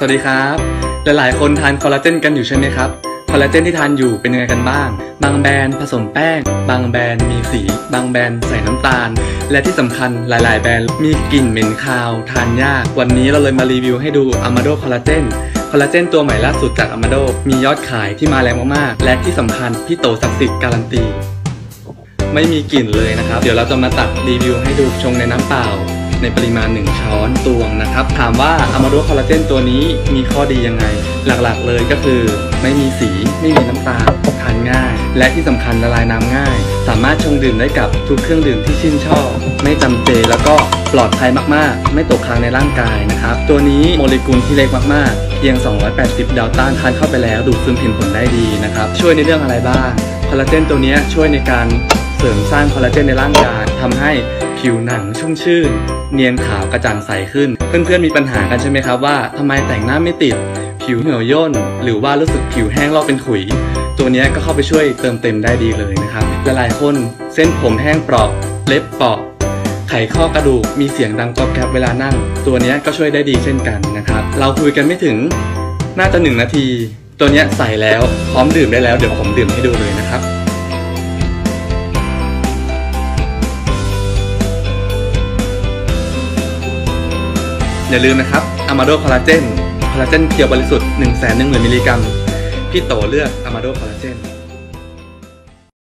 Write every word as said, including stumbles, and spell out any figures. สวัสดีครับหลายๆคนทานคอลลาเจนกันอยู่ใช่ไหมครับคอลลาเจนที่ทานอยู่เป็นยังไงกันบ้างบางแบรนด์ผสมแป้งบางแบรนด์มีสีบางแบรนด์ใส่น้ำตาลและที่สำคัญหลายๆแบรนด์มีกลิ่นเหม็นคาวทานยากวันนี้เราเลยมารีวิวให้ดู Amado คอลลาเจนคอลลาเจนตัวใหม่ล่าสุดจาก Amado มียอดขายที่มาแรงมากๆและที่สำคัญพี่โตศักดิ์สิทธิ์การันตีไม่มีกลิ่นเลยนะครับเดี๋ยวเราจะมาตัดรีวิวให้ดูชงในน้ำเปล่าในปริมาณหนึ่งช้อนตวงนะครับถามว่า Amado คอลลาเจนตัวนี้มีข้อดียังไงหลักๆเลยก็คือไม่มีสีไม่มีน้ำตาลทานง่ายและที่สำคัญละลายน้ำง่ายสามารถชงดื่มได้กับทุกเครื่องดื่มที่ชื่นชอบไม่จำเจแล้วก็ปลอดภัยมากๆไม่ตกค้างในร่างกายนะครับตัวนี้โมเลกุลที่เล็กมากๆเพียงสองร้อยแปดสิบดัลตันทานเข้าไปแล้วดูดซึมเห็นผลได้ดีนะครับช่วยในเรื่องอะไรบ้างคอลลาเจนตัวนี้ช่วยในการเสริมสร้างคอลลาเจนในร่างกายทำให้ผิวหนังชุ่มชื่นเนียนขาวกระจ่างใสขึ้นเพื่อนๆมีปัญหากันใช่ไหมครับว่าทำไมแต่งหน้าไม่ติดผิวเหี่ยวย่นหรือว่ารู้สึกผิวแห้งลอกเป็นขุยตัวนี้ก็เข้าไปช่วยเติมเต็มได้ดีเลยนะครับหลายๆคนเส้นผมแห้งเปราะเล็บเปราะไขข้อกระดูกมีเสียงดังกรอบแกรบเวลานั่งตัวนี้ก็ช่วยได้ดีเช่นกันนะครับเราคุยกันไม่ถึงน่าจะหนึ่งนาทีตัวนี้ใส่แล้วพร้อมดื่มได้แล้วเดี๋ยวผมดื่มให้ดูเลยนะครับอย่าลืมนะครับ Amado คอลลาเจน คอลลาเจนเพียวบริสุทธิ์ หนึ่งแสนหนึ่งหมื่น มิลลิกรัม พี่โตเลือก Amado คอลลาเจน